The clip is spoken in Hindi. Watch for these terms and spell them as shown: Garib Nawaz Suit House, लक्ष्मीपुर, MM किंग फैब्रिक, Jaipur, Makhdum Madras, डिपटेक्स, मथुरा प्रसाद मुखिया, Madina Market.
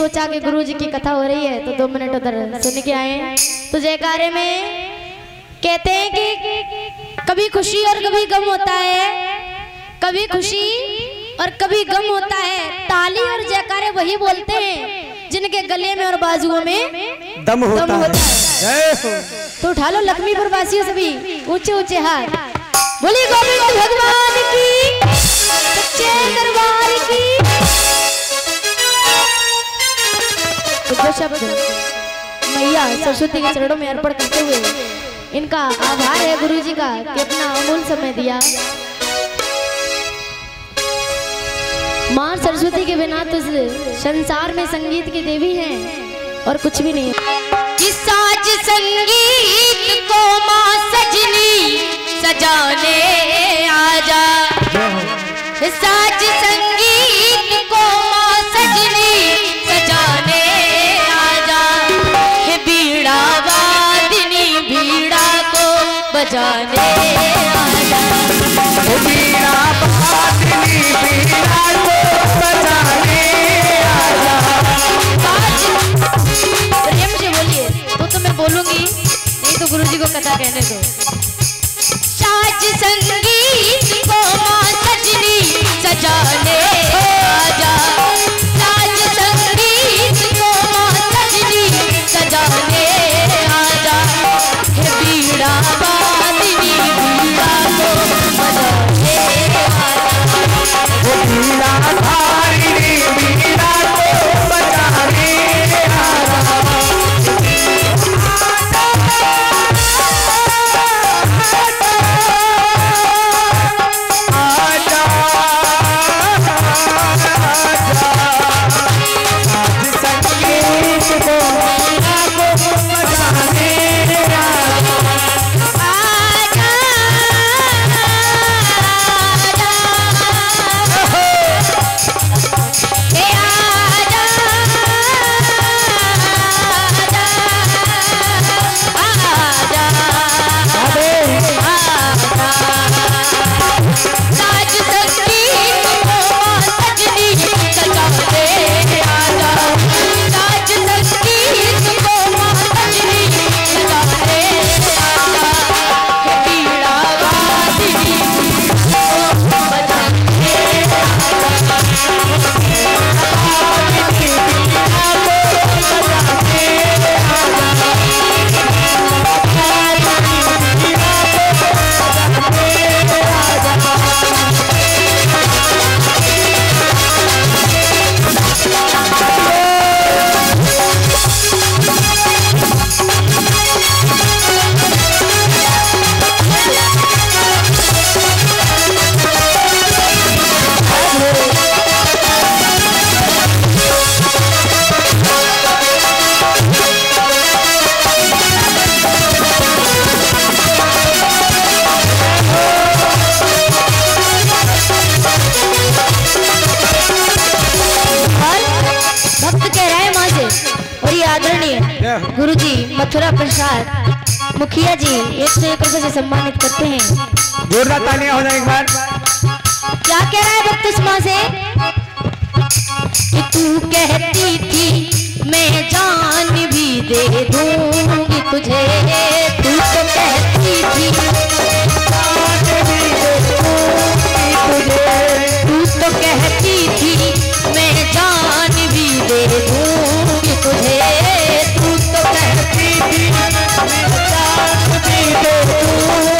सोचा कि गुरु जी की कथा हो रही है तो 2 मिनट उधर सुन के आए। तो जयकारे में कहते हैं कि कभी खुशी और कभी गम होता है, कभी खुशी और कभी गम होता है। ताली और जयकारे वही बोलते हैं जिनके गले में और बाजुओं में दम होता है। तो उठा लो लक्ष्मीपुर वासियों सभी ऊंचे ऊंचे हाथ, बोली गोविंद भगवान की सच्चे दरबार की। शब्द मैया सरस्वती के चरणों में अर्पण करते हुए इनका आभार है गुरु जी का कि अपना अमूल्य समय दिया। माँ सरस्वती के बिना तो संसार में संगीत की देवी हैं और कुछ भी नहीं। कि साज संगीत को माँ सजनी सजाने आजा, साज संगीत को माँ सजनी सजाने जाने आजा, बीड़ा बादनी बीड़ा को बजाने आजा। प्रेम से बोलिए तो मैं बोलूंगी, नहीं तो गुरुजी को कथा कहने दो। साज संगीत को मां सजनी सजाने आजा, साज संगीत को मां सजनी सजाने आजा, बीड़ा गुरुजी मथुरा प्रसाद मुखिया जी 101 रुपए से सम्मानित करते हैं। जोरदार तालियां हो जाए एक बार। क्या कह रहा है भक्त इस माँ से कि तू कहती थी मैं जान भी दे दूंगी तुझे, तू तो कहती थी जान भी दे दूंगी तुझे, तू तो कहती थी मैं जान भी दे दूंगी तुझे, कहती थी मैं जान भी दे दूंगी।